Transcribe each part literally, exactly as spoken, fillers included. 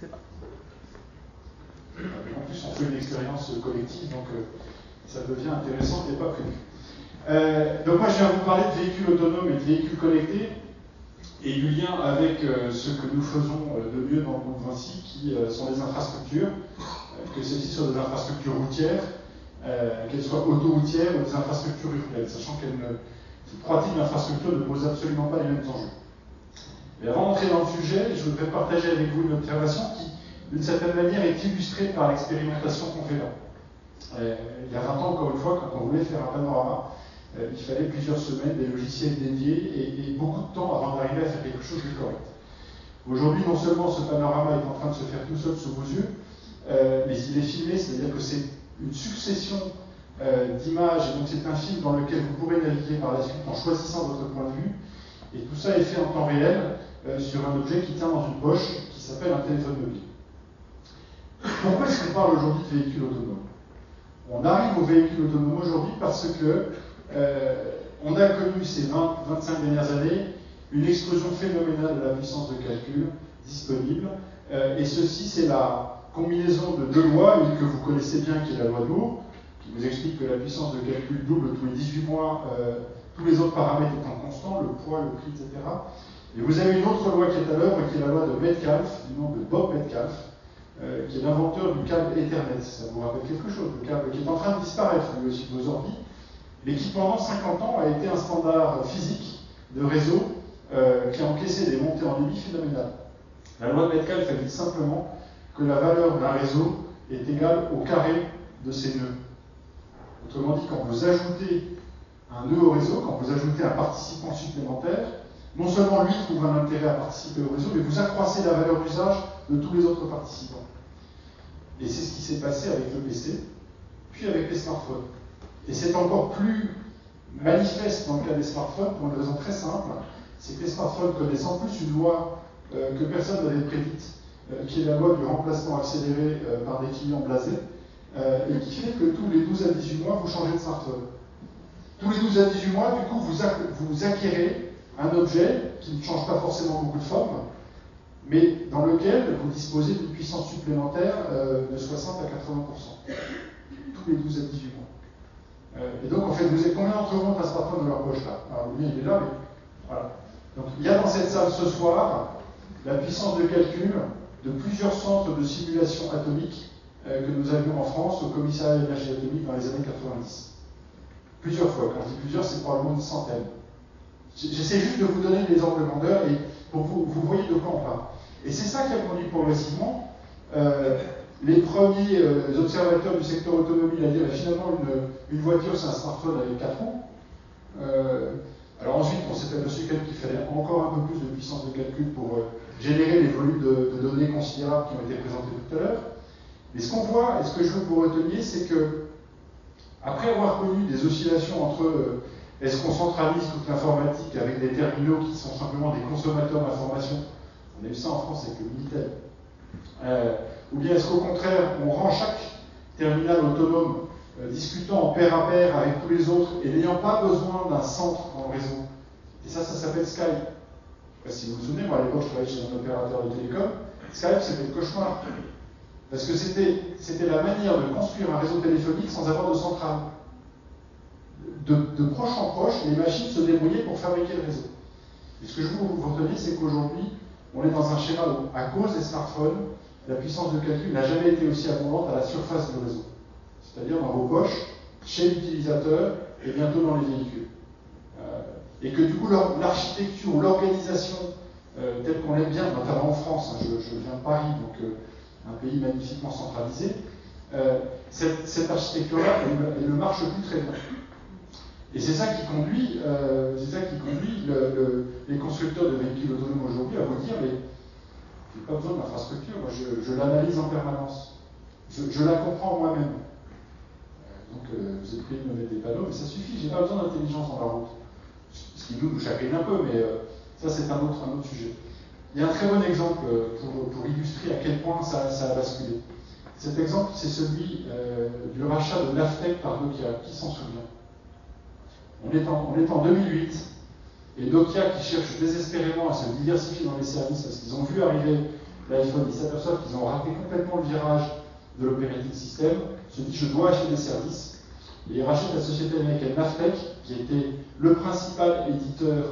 C'est parti. En plus, on fait une expérience collective, donc euh, ça devient intéressant, ce n'est pas prévu. Euh, donc moi, je viens vous parler de véhicules autonomes et de véhicules connectés, et du lien avec euh, ce que nous faisons euh, de mieux dans le groupe Vinci, qui euh, sont les infrastructures, euh, que celles-ci soient des infrastructures routières, euh, qu'elles soient autoroutières ou des infrastructures urbaines, sachant que ces trois types d'infrastructures ne posent absolument pas les mêmes enjeux. Mais avant d'entrer dans le sujet, je voudrais partager avec vous une observation qui, d'une certaine manière, est illustrée par l'expérimentation qu'on fait là. Euh, il y a vingt ans, encore une fois, quand on voulait faire un panorama, euh, il fallait plusieurs semaines, des logiciels dédiés et, et beaucoup de temps avant d'arriver à faire quelque chose de correct. Aujourd'hui, non seulement ce panorama est en train de se faire tout seul sous vos yeux, euh, mais il est filmé, c'est-à-dire que c'est une succession euh, d'images, donc c'est un film dans lequel vous pourrez naviguer par la suite en choisissant votre point de vue, et tout ça est fait en temps réel euh, sur un objet qui tient dans une poche, qui s'appelle un téléphone mobile. Pourquoi est-ce qu'on parle aujourd'hui de véhicules autonomes? On arrive aux véhicules autonomes aujourd'hui parce que euh, on a connu ces vingt, vingt-cinq dernières années une explosion phénoménale de la puissance de calcul disponible. Euh, et ceci, c'est la combinaison de deux lois, une que vous connaissez bien qui est la loi de Moore, qui nous explique que la puissance de calcul double tous les dix-huit mois, euh, tous les autres paramètres étant constants, le poids, le prix, et cetera. Et vous avez une autre loi qui est à l'œuvre, qui est la loi de Metcalfe, du nom de Bob Metcalfe, Euh, qui est l'inventeur du câble Ethernet. Ça vous rappelle quelque chose, le câble qui est en train de disparaître, lui aussi, de vos orbites, mais qui pendant cinquante ans a été un standard physique de réseau euh, qui a encaissé des montées en débit phénoménales. La loi de Metcalfe dit simplement que la valeur d'un réseau est égale au carré de ses nœuds. Autrement dit, quand vous ajoutez un nœud au réseau, quand vous ajoutez un participant supplémentaire, non seulement lui trouve un intérêt à participer au réseau, mais vous accroissez la valeur d'usage de tous les autres participants. Et c'est ce qui s'est passé avec le P C, puis avec les smartphones. Et c'est encore plus manifeste dans le cas des smartphones pour une raison très simple, c'est que les smartphones connaissent en plus une loi euh, que personne n'avait prédite, euh, qui est la loi du remplacement accéléré euh, par des clients blasés, euh, et qui fait que tous les douze à dix-huit mois, vous changez de smartphone. Tous les douze à dix-huit mois, du coup, vous, vous acquérez un objet qui ne change pas forcément beaucoup de forme, mais dans lequel vous disposez d'une puissance supplémentaire euh, de soixante à quatre-vingts pour cent, tous les douze à dix-huit mois. Euh, et donc, en fait, vous êtes combien d'entre vous ont un smartphone dans leur poche là? Alors, lui, il est là, mais voilà. Donc, il y a dans cette salle ce soir la puissance de calcul de plusieurs centres de simulation atomique euh, que nous avions en France au commissariat d'énergie atomique dans les années quatre-vingt-dix. Plusieurs fois. Quand je dis plusieurs, c'est probablement une centaine. J'essaie juste de vous donner des ordres de grandeur et pour vous, vous voyez de quoi on parle. Et c'est ça qui a conduit progressivement euh, les premiers euh, les observateurs du secteur automobile à dire bah, finalement une, une voiture c'est un smartphone avec quatre ans. Euh, alors ensuite on s'est aperçu qu'il fallait encore un peu plus de puissance de calcul pour euh, générer les volumes de, de données considérables qui ont été présentés tout à l'heure. Mais ce qu'on voit et ce que je veux que vous reteniez, c'est que après avoir connu des oscillations entre euh, est-ce qu'on centralise toute l'informatique avec des terminaux qui sont simplement des consommateurs d'informations? On a eu ça en France avec le Minitel. Euh, ou bien est-ce qu'au contraire, on rend chaque terminal autonome euh, discutant en pair à pair avec tous les autres et n'ayant pas besoin d'un centre dans le réseau? Et ça, ça s'appelle Skype. Enfin, si vous vous souvenez, moi à l'époque je travaillais chez un opérateur de télécom, Skype c'était le cauchemar. Parce que c'était la manière de construire un réseau téléphonique sans avoir de centrale. De, de proche en proche, les machines se débrouillaient pour fabriquer le réseau. Et ce que je veux vous retenir, c'est qu'aujourd'hui, on est dans un schéma où, à cause des smartphones, la puissance de calcul n'a jamais été aussi abondante à la surface du réseau. C'est-à-dire dans vos poches, chez l'utilisateur et bientôt dans les véhicules. Euh, et que du coup, l'architecture ou l'organisation euh, telle qu'on l'aime bien, notamment en France, hein, je, je viens de Paris, donc euh, un pays magnifiquement centralisé, euh, cette, cette architecture-là, elle ne marche plus très bien. Et c'est ça qui conduit, euh, c'est ça qui conduit le, le, les constructeurs de véhicules autonomes aujourd'hui à vous dire mais j'ai pas besoin d'infrastructure, moi je, je l'analyse en permanence, je, je la comprends moi-même. Donc euh, vous êtes payé de me mettre des panneaux, mais ça suffit, j'ai pas besoin d'intelligence dans la route. Ce qui nous, nous chagrine un peu, mais euh, ça c'est un autre, un autre sujet. Il y a un très bon exemple pour, pour illustrer à quel point ça, ça a basculé. Cet exemple c'est celui euh, du rachat de NAVTEQ par Nokia, qui s'en souvient? On est, en, on est en deux mille huit, et Nokia, qui cherche désespérément à se diversifier dans les services, parce qu'ils ont vu arriver là ils s'aperçoivent qu'ils ont raté complètement le virage de l'operating system, se disent je dois acheter des services, et ils rachètent la société américaine NAVTEQ, qui était le principal éditeur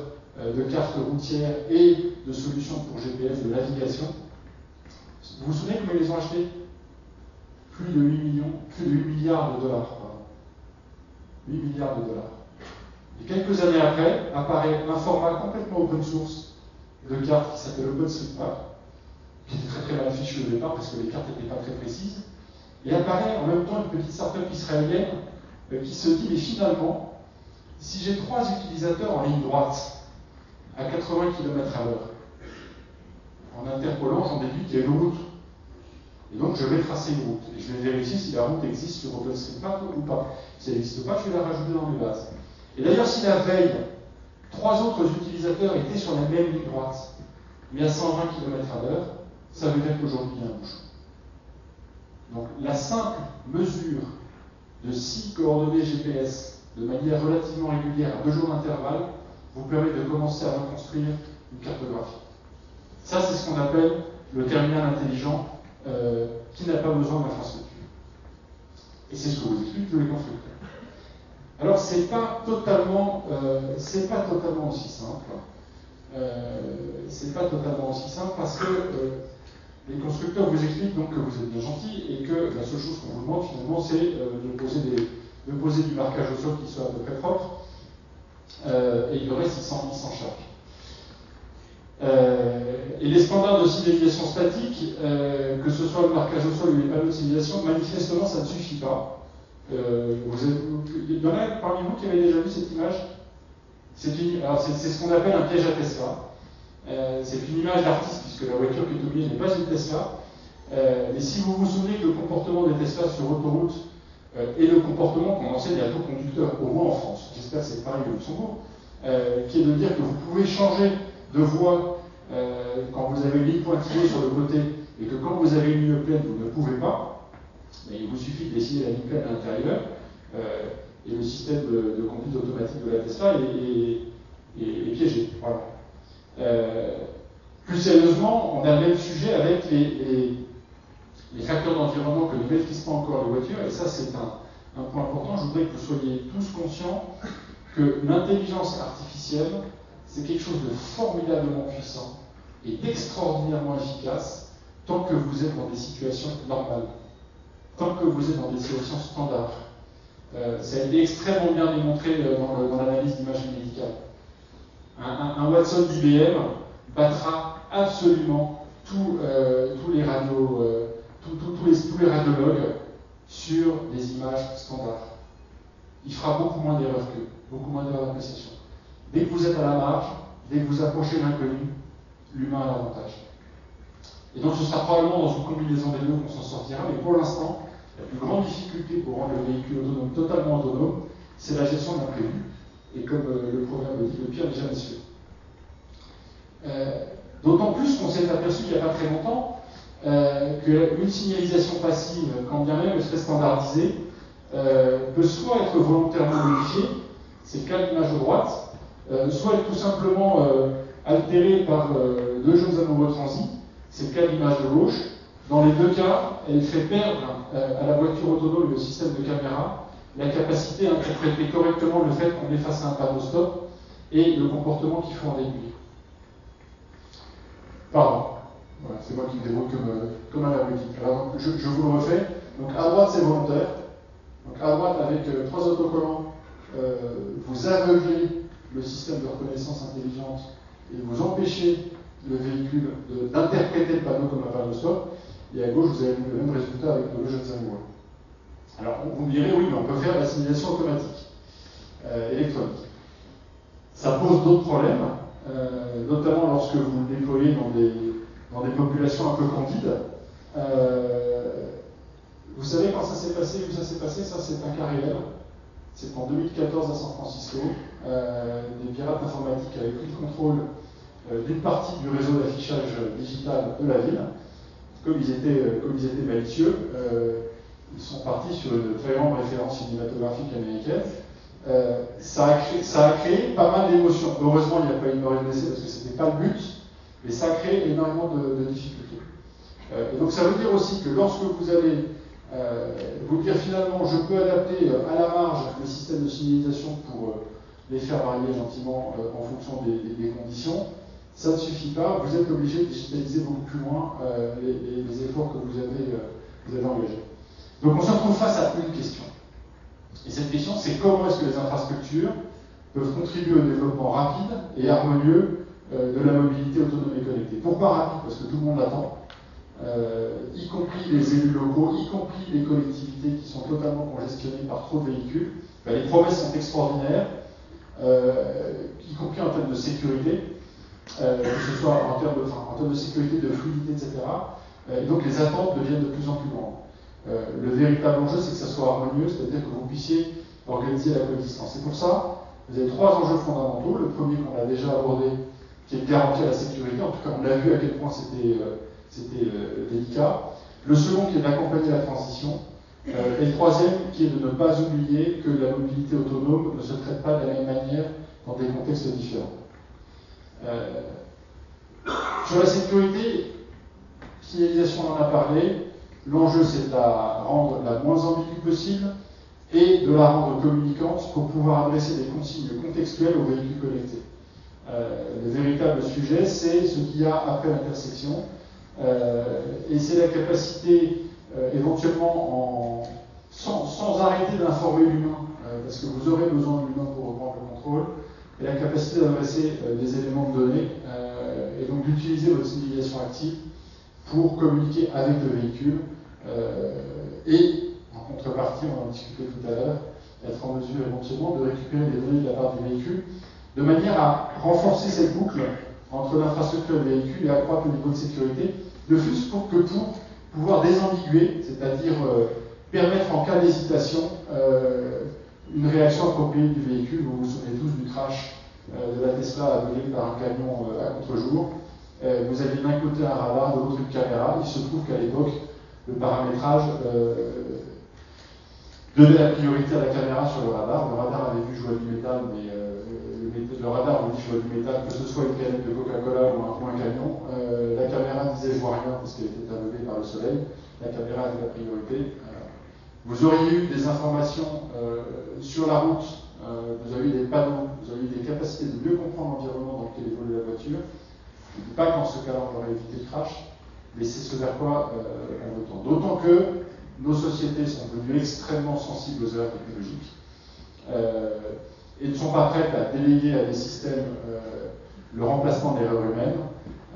de cartes routières et de solutions pour G P S de navigation. Vous vous souvenez comment ils les ont achetés? Plus de huit millions, plus de huit milliards de dollars. Pardon. huit milliards de dollars. Et quelques années après, apparaît un format complètement open source de cartes qui s'appelle OpenStreetMap, qui était très très mal fichu au départ parce que les cartes n'étaient pas très précises. Et apparaît en même temps une petite startup israélienne qui se dit, mais finalement, si j'ai trois utilisateurs en ligne droite à quatre-vingts kilomètres à l'heure, en interpolant, j'en déduis qu'il y a une route. Et donc je vais tracer une route. Et je vais vérifier si la route existe sur OpenStreetMap ou pas. Si elle n'existe pas, je vais la rajouter dans mes bases. Et d'ailleurs, si la veille, trois autres utilisateurs étaient sur la même ligne droite, mais à cent vingt kilomètres à l'heure, ça veut dire qu'aujourd'hui, il y a un bouchon. Donc la simple mesure de six coordonnées G P S de manière relativement régulière à deux jours d'intervalle vous permet de commencer à reconstruire une cartographie. Ça, c'est ce qu'on appelle le terminal intelligent euh, qui n'a pas besoin d'infrastructure. Et c'est ce que vous expliquent tous les constructeurs. Alors, ce n'est pas, euh, c'est pas totalement aussi simple. Euh, c'est pas totalement aussi simple parce que euh, les constructeurs vous expliquent donc que vous êtes bien gentil et que la seule chose qu'on vous demande finalement c'est euh, de, poser des, de poser du marquage au sol qui soit à peu près propre euh, et le reste ils s'en chargent. Euh, et les standards de signalisation statique, euh, que ce soit le marquage au sol ou les panneaux de signalisation, manifestement ça ne suffit pas. Euh, vous avez, il y en a parmi vous qui avez déjà vu cette image. C'est ce qu'on appelle un piège à Tesla. Euh, c'est une image d'artiste, puisque la voiture qui est oubliée n'est pas une Tesla. Euh, mais si vous vous souvenez que le comportement des Tesla sur autoroute euh, est le comportement qu'on enseigne à tout conducteur, au moins en France, j'espère que c'est pareil au Luxembourg, euh, qui est de dire que vous pouvez changer de voie euh, quand vous avez une ligne pointillée sur le côté et que quand vous avez une ligne pleine, vous ne pouvez pas, mais il vous suffit de décider la ligne pleine à l'intérieur, euh, et le système de, de conduite automatique de la Tesla est, est, est, est piégé. Voilà. Euh, plus sérieusement, on a le même sujet avec les, les, les facteurs d'environnement que ne maîtrisent pas encore les voitures, et ça c'est un, un point important. Je voudrais que vous soyez tous conscients que l'intelligence artificielle, c'est quelque chose de formidablement puissant et d'extraordinairement efficace tant que vous êtes dans des situations normales, tant que vous êtes dans des situations standards. Euh, ça a été extrêmement bien démontré dans, dans l'analyse d'images médicales. Un, un, un Watson d'I B M battra absolument tout, euh, tous les radios, euh, tout, tout, tous, les, tous les radiologues sur des images standards. Il fera beaucoup moins d'erreurs qu'eux, beaucoup moins d'erreurs d'appréciation. Dès que vous êtes à la marge, dès que vous approchez l'inconnu, l'humain a l'avantage. Et donc ce sera probablement dans une combinaison des deux qu'on s'en sortira, mais pour l'instant, la plus grande difficulté pour rendre le véhicule autonome totalement autonome, c'est la gestion de l'imprévu. Et comme euh, le proverbe dit, le pire n'est jamais sûr. Euh, D'autant plus qu'on s'est aperçu il n'y a pas très longtemps euh, qu'une signalisation passive, quand bien même elle serait standardisée, euh, peut soit être volontairement modifiée, c'est le cas de l'image de droite, euh, soit être tout simplement euh, altérée par euh, deux jeunes amoureux transis, c'est le cas de l'image de gauche. Dans les deux cas, elle fait perdre euh, à la voiture autonome et au système de caméra la capacité à interpréter correctement le fait qu'on est face à un panneau stop et le comportement qu'il faut en déduire. Pardon, voilà, c'est moi qui me débrouille comme, euh, comme un abruti. Alors, je, je vous le refais. Donc à droite, c'est volontaire. Donc à droite, avec euh, trois autocollants, euh, vous aveuglez le système de reconnaissance intelligente et vous empêchez le véhicule d'interpréter le panneau comme un panneau stop. Et à gauche, vous avez le même résultat avec le jeu de amoureux. Alors, vous me direz, oui, mais on peut faire de la signalisation automatique, euh, électronique. Ça pose d'autres problèmes, euh, notamment lorsque vous le déployez dans des, dans des populations un peu candides. Euh, vous savez quand ça s'est passé, où ça s'est passé, ça c'est un cas réel. C'est en deux mille quatorze à San Francisco. Euh, des pirates informatiques avaient pris le contrôle euh, d'une partie du réseau d'affichage digital de la ville. Comme ils étaient, euh, comme ils étaient malicieux, euh, ils sont partis sur une très grande référence cinématographique américaine. Euh, ça, a créé, ça a créé pas mal d'émotions. Heureusement, il n'y a pas eu de mort blessée parce que ce n'était pas le but, mais ça a créé énormément de, de difficultés. Euh, et donc ça veut dire aussi que lorsque vous allez euh, vous dire finalement je peux adapter à la marge le système de signalisation pour euh, les faire varier gentiment euh, en fonction des, des, des conditions, ça ne suffit pas, vous êtes obligé de digitaliser beaucoup plus loin euh, les, les efforts que vous avez, euh, vous avez engagés. Donc on se retrouve face à une question. Et cette question, c'est comment est-ce que les infrastructures peuvent contribuer au développement rapide et harmonieux euh, de la mobilité autonome et connectée. Pourquoi rapide? Parce que tout le monde l'attend, euh, y compris les élus locaux, y compris les collectivités qui sont totalement congestionnées par trop de véhicules. Ben, les promesses sont extraordinaires, euh, y compris en termes de sécurité. Euh, que ce soit en termes, de, enfin, en termes de sécurité, de fluidité, et cetera. Euh, et donc les attentes deviennent de plus en plus grandes. Euh, le véritable enjeu, c'est que ça soit harmonieux, c'est-à-dire que vous puissiez organiser la coexistence. Et pour ça, vous avez trois enjeux fondamentaux. Le premier qu'on a déjà abordé, qui est de garantir la sécurité. En tout cas, on l'a vu à quel point c'était euh, euh, délicat. Le second, qui est d'accompagner la transition. Euh, et le troisième, qui est de ne pas oublier que la mobilité autonome ne se traite pas de la même manière dans des contextes différents. Euh, sur la sécurité, signalisation, on en a parlé. L'enjeu, c'est de la rendre la moins ambiguë possible et de la rendre communicante pour pouvoir adresser des consignes contextuelles aux véhicules connectés. Euh, le véritable sujet, c'est ce qu'il y a après l'intersection euh, et c'est la capacité euh, éventuellement en, sans, sans arrêter d'informer l'humain euh, parce que vous aurez besoin de l'humain pour reprendre le contrôle, et la capacité d'adresser euh, des éléments de données, euh, et donc d'utiliser votre signalisation active pour communiquer avec le véhicule, euh, et en contrepartie, on en discutait tout à l'heure, être en mesure éventuellement de récupérer des données de la part du véhicule, de manière à renforcer cette boucle entre l'infrastructure et le véhicule et accroître le niveau de sécurité, de plus pour que pour pouvoir désambiguer, c'est-à-dire euh, permettre en cas d'hésitation, euh, une réaction appropriée du véhicule. Vous vous souvenez tous du crash euh, de la Tesla aveuglée par un camion euh, à contre-jour. Euh, vous avez d'un côté un radar, de l'autre une caméra. Il se trouve qu'à l'époque, le paramétrage euh, donnait la priorité à la caméra sur le radar. Le radar avait vu jouer du métal, mais euh, le, le radar avait dit jouer du métal, que ce soit une canette de Coca-Cola ou un, ou un camion. Euh, la caméra disait je vois rien parce qu'elle était aveuglée par le soleil. La caméra avait la priorité. Vous auriez eu des informations euh, sur la route, euh, vous avez eu des panneaux, vous avez eu des capacités de mieux comprendre l'environnement dans lequel évolue la voiture. Je ne dis pas qu'en ce cas-là, on aurait évité le crash, mais c'est ce vers quoi euh, on tend. D'autant que nos sociétés sont devenues extrêmement sensibles aux erreurs technologiques euh, et ne sont pas prêtes à déléguer à des systèmes euh, le remplacement d'erreurs humaines.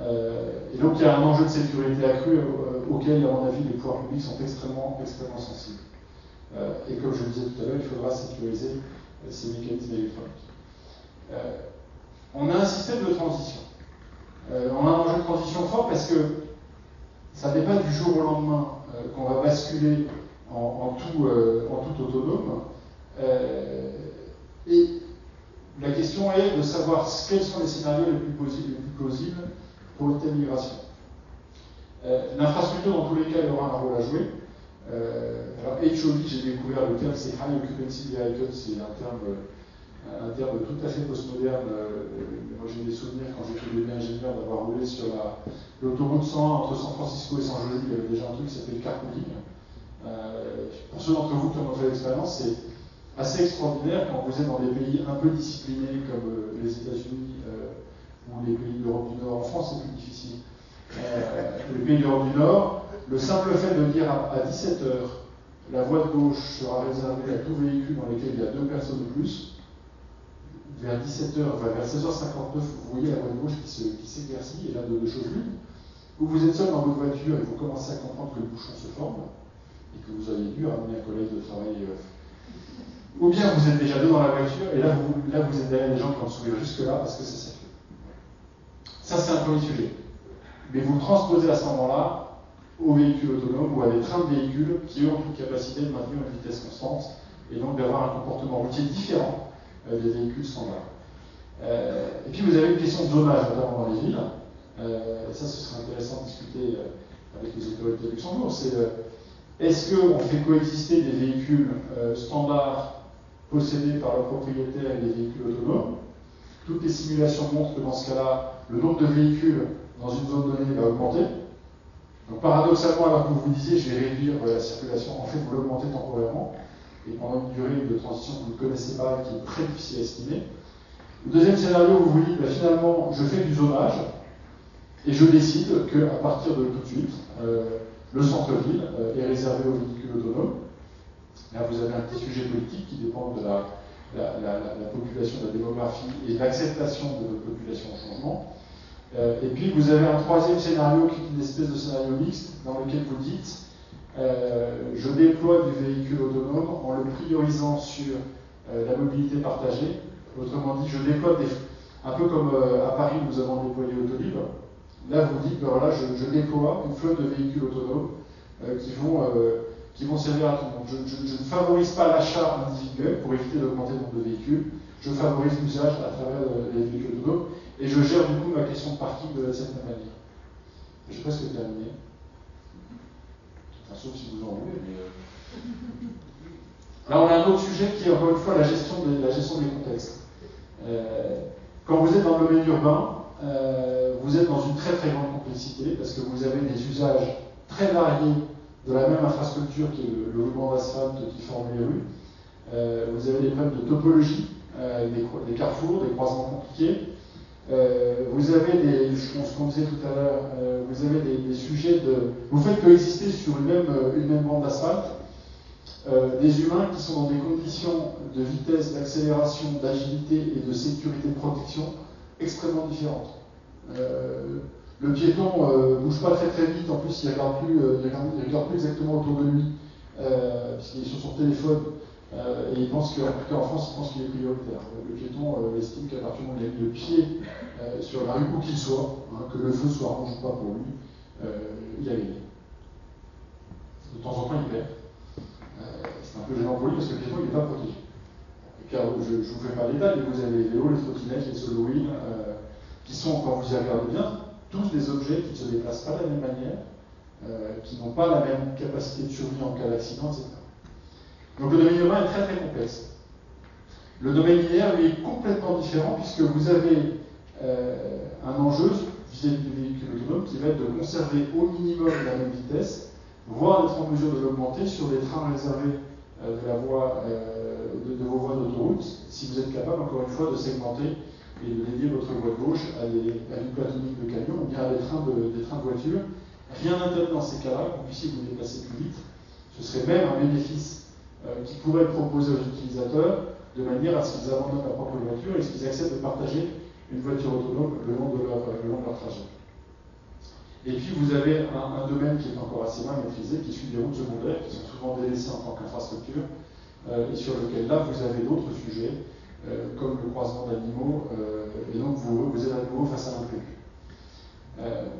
Euh, et donc, il y a un enjeu de sécurité accru euh, auquel, à mon avis, les pouvoirs publics sont extrêmement, extrêmement sensibles. Euh, et comme je le disais tout à l'heure, il faudra sécuriser euh, ces mécanismes électroniques. Euh, on a un système de transition. Euh, on a un enjeu de transition fort parce que ça n'est pas du jour au lendemain euh, qu'on va basculer en, en, tout, euh, en tout autonome. Euh, et la question est de savoir quels sont les scénarios les plus plausibles, les plus plausibles pour telle migration. Euh, L'infrastructure, dans tous les cas, elle aura un rôle à jouer. Euh, alors H O V, j'ai découvert le terme, c'est High Occupancy Vehicle, c'est un terme, un terme tout à fait postmoderne. Euh, moi j'ai des souvenirs quand j'étais devenu ingénieur d'avoir roulé sur l'autoroute cent entre San Francisco et San José, il y avait déjà un truc qui s'appelait le carpooling. Euh, pour ceux d'entre vous qui en ont fait l'expérience, c'est assez extraordinaire quand vous êtes dans des pays un peu disciplinés comme euh, les États-Unis euh, ou les pays d'Europe du Nord. En France, c'est plus difficile. Euh, les pays d'Europe du Nord, le simple fait de dire à dix-sept heures, la voie de gauche sera réservée à tout véhicule dans lequel il y a deux personnes de plus, vers dix-sept heures, vers seize heures cinquante-neuf, vous voyez la voie de gauche qui s'éclaircit, et là de deux choses l'une, ou vous êtes seul dans votre voiture et vous commencez à comprendre que le bouchon se forme, et que vous avez dû ramener un collègue de travail, euh... ou bien vous êtes déjà deux dans la voiture, et là vous, là, vous êtes derrière des gens qui ont sourire jusque-là, parce que ça circule. Ça, c'est un premier sujet. Mais vous le transposez à ce moment-là aux véhicules autonomes ou à des trains de véhicules qui ont une capacité de maintenir une vitesse constante et donc d'avoir un comportement routier différent euh, des véhicules standards. Euh, et puis vous avez une question de zonage, notamment dans les villes. Euh, et ça, ce serait intéressant de discuter euh, avec les autorités de Luxembourg. C'est euh, est-ce qu'on fait coexister des véhicules euh, standards possédés par le propriétaire et des véhicules autonomes? Toutes les simulations montrent que dans ce cas-là, le nombre de véhicules dans une zone donnée va augmenter. Donc paradoxalement, alors que vous disiez, je vais réduire la circulation, en fait, vous l'augmentez temporairement, et pendant une durée de transition que vous ne connaissez pas, qui est très difficile à estimer. Le deuxième scénario, vous vous dites, bah, finalement, je fais du zonage, et je décide qu'à partir de tout de suite, euh, le centre-ville euh, est réservé aux véhicules autonomes. Là, vous avez un petit sujet politique qui dépend de la, la, la, la population, de la démographie et de l'acceptation de votre population au changement. Euh, et puis, vous avez un troisième scénario qui est une espèce de scénario mixte dans lequel vous dites euh, je déploie du véhicule autonome en le priorisant sur euh, la mobilité partagée. Autrement dit, je déploie des... un peu comme euh, à Paris, nous avons déployé Autolib. Là, vous dites, ben voilà, je, je déploie une flotte de véhicules autonomes euh, qui, vont, euh, qui vont servir à tout le monde. Je, je, je ne favorise pas l'achat individuel pour éviter d'augmenter le nombre de véhicules. Je favorise l'usage à travers euh, les véhicules autonomes et je gère du coup ma question de parking de cette même manière. Je ne sais pas si vous terminez. Enfin, sauf si vous en voulez. Mais... Là, on a un autre sujet qui est encore une fois la gestion des, la gestion des contextes. Euh, quand vous êtes dans le domaine urbain, Euh, vous êtes dans une très très grande complexité parce que vous avez des usages très variés de la même infrastructure qui est le, le roulement d'asphalte qui forme les rues. Euh, vous avez des problèmes de topologie, euh, des, des carrefours, des croisements compliqués. Euh, vous avez des, je pense qu'on disait tout à l'heure, euh, vous avez des, des sujets de... Vous faites coexister sur une même, une même bande d'asphalte euh, des humains qui sont dans des conditions de vitesse, d'accélération, d'agilité et de sécurité de protection extrêmement différentes. Euh, le piéton ne euh, bouge pas très très vite, en plus il ne regarde, euh, regarde, regarde plus exactement autour de lui, euh, puisqu'il est sur son téléphone, euh, et il pense que, en tout cas en France, il pense qu'il est prioritaire. Le piéton euh, estime qu'à partir du moment où il a mis le pied euh, sur la rue, où qu'il soit, hein, que le feu soit rouge ou pas pour lui, euh, il a gagné. De temps en temps, il perd. Euh, C'est un peu gênant pour lui parce que le piéton il n'est pas protégé. Car je ne vous fais pas l'état, mais vous avez les vélos, les trottinettes, les solo wheels, euh, qui sont, quand vous y regardez bien, tous des objets qui ne se déplacent pas de la même manière, euh, qui n'ont pas la même capacité de survie en cas d'accident, et cetera. Donc le domaine urbain est très très complexe. Le domaine linéaire, lui, est complètement différent, puisque vous avez euh, un enjeu vis-à-vis du véhicule autonome qui va être de conserver au minimum la même vitesse, voire d'être en mesure de l'augmenter sur les trains réservés euh, de la voie. Euh, De, de vos voies d'autoroute, si vous êtes capable, encore une fois, de segmenter et de dédier votre voie de gauche à, des, à une plateau unique de camions ou bien à des trains de, des trains de voitures. Rien n'interdit dans ces cas-là que vous puissiez vous déplacer plus vite. Ce serait même un bénéfice euh, qui pourrait être proposé aux utilisateurs de manière à ce qu'ils abandonnent leur propre voiture et qu'ils acceptent de partager une voiture autonome le long de leur, le long de leur trajet. Et puis vous avez un, un domaine qui est encore assez mal maîtrisé, qui suit les routes secondaires, qui sont souvent délaissées en tant qu'infrastructure. Euh, et sur lequel là vous avez d'autres sujets euh, comme le croisement d'animaux euh, et donc vous, vous êtes à nouveau face à l'imprévu. Euh,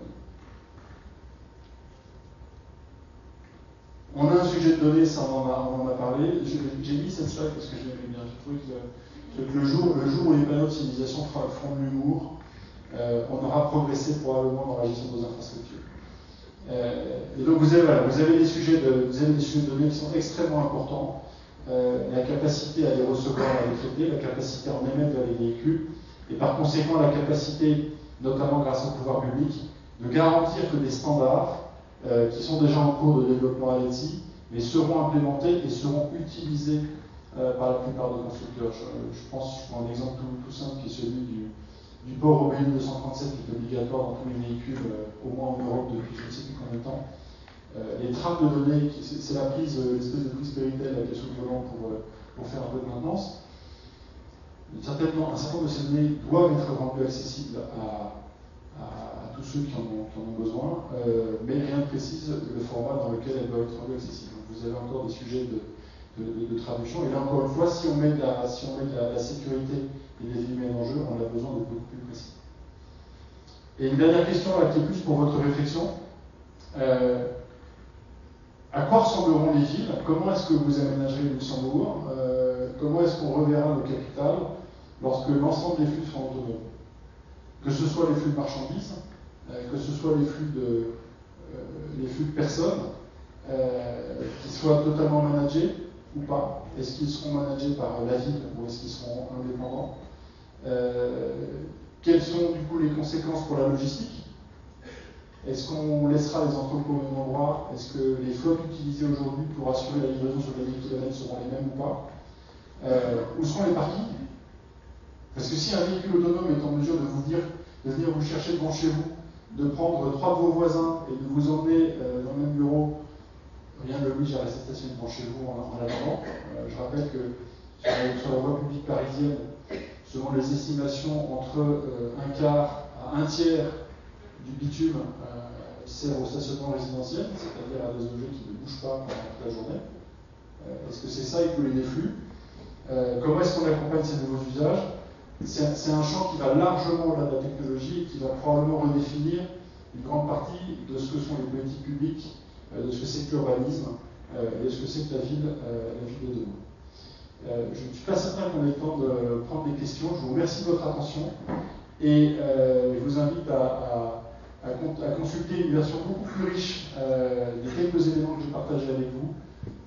on a un sujet de données, ça on en a, on en a parlé. J'ai mis cette slide parce que je l'avais bien. Je trouve que le jour, le jour où les panneaux de civilisation feront de l'humour, euh, on aura progressé probablement dans la gestion de nos infrastructures. Euh, et donc vous avez, voilà, vous avez des sujets de, vous avez des sujets de données qui sont extrêmement importants. Euh, la capacité à les recevoir, à les traiter, la capacité à en émettre vers les véhicules, et par conséquent la capacité, notamment grâce au pouvoir public, de garantir que des standards euh, qui sont déjà en cours de développement à l'E T S I, mais seront implémentés et seront utilisés euh, par la plupart des constructeurs. Je, je pense, je prends un exemple tout, tout simple qui est celui du, du port O B L deux cent trente-sept qui est obligatoire dans tous les véhicules, euh, au moins en Europe depuis je ne sais plus combien de temps. Euh, les traces de données, c'est la prise, euh, l'espèce de prise péritel avec les sous-volants pour, euh, pour faire un peu de maintenance. Certainement, un certain nombre de ces données doivent être rendues accessibles à, à, à tous ceux qui en ont, qui en ont besoin, euh, mais rien ne précise le format dans lequel elles doivent être rendues accessibles. Donc vous avez encore des sujets de, de, de, de traduction, et là encore une fois, si on met de la, si on met de la, de la sécurité et des éléments en jeu, on a besoin de beaucoup plus précis. Et une dernière question là, qui est plus pour votre réflexion. Euh, À quoi ressembleront les villes? Comment est-ce que vous aménagerez Luxembourg? euh, Comment est-ce qu'on reverra nos capitales lorsque l'ensemble des flux seront autonomes? Que ce soit les flux de marchandises, euh, que ce soit les flux de, euh, les flux de personnes, euh, qu'ils soient totalement managés ou pas? Est-ce qu'ils seront managés par la ville ou est-ce qu'ils seront indépendants? euh, Quelles sont du coup les conséquences pour la logistique? Est-ce qu'on laissera les entrepôts au même endroit? Est-ce que les flottes utilisées aujourd'hui pour assurer la livraison sur les mille kilomètres seront les mêmes ou pas? euh, Où seront les parkings? Parce que si un véhicule autonome est en mesure de vous dire, de venir vous chercher devant chez vous, de prendre trois de vos voisins et de vous emmener euh, dans le même bureau, rien ne l'oblige à rester stationné devant chez vous en, en attendant. Euh, je rappelle que sur la voie publique parisienne, selon les estimations, entre euh, un quart à un tiers du bitume euh, sert au stationnement résidentiel, c'est-à-dire à des objets qui ne bougent pas pendant toute la journée. Euh, est-ce que c'est ça écouler des flux? euh, Comment est-ce qu'on accompagne ces nouveaux usages? C'est un, un champ qui va largement au-delà de la technologie et qui va probablement redéfinir une grande partie de ce que sont les politiques publiques, euh, de ce que c'est que l'urbanisme euh, et de ce que c'est que la ville, euh, la ville de demain. Euh, je ne suis pas certain qu'on ait le temps de prendre des questions. Je vous remercie de votre attention et euh, je vous invite à, à à consulter une version beaucoup plus riche euh, des quelques éléments que j'ai partagés avec vous,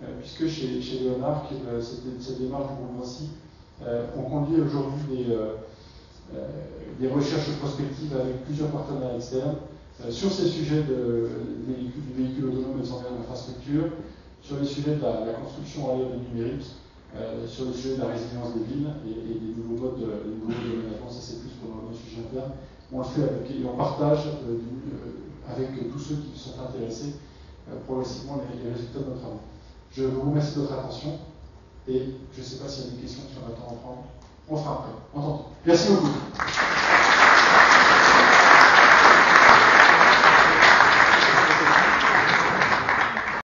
euh, puisque chez, chez Leonard, euh, cette, cette démarche du Vinci, euh, on conduit aujourd'hui des, euh, euh, des recherches prospectives avec plusieurs partenaires externes euh, sur ces sujets de, de, du véhicule autonome et de son infrastructure, sur les sujets de la, la construction à l'ère du numérique, euh, sur le sujet de la résilience des villes et, et des nouveaux modes de déménagement. Ça c'est plus pour nos sujets internes. On le fait avec, et on partage euh, du, euh, avec euh, tous ceux qui sont intéressés euh, progressivement les, les résultats de notre travail. Je vous remercie de votre attention et je ne sais pas s'il y a des questions sur le temps à prendre. On fera après. On t'entend. Merci beaucoup.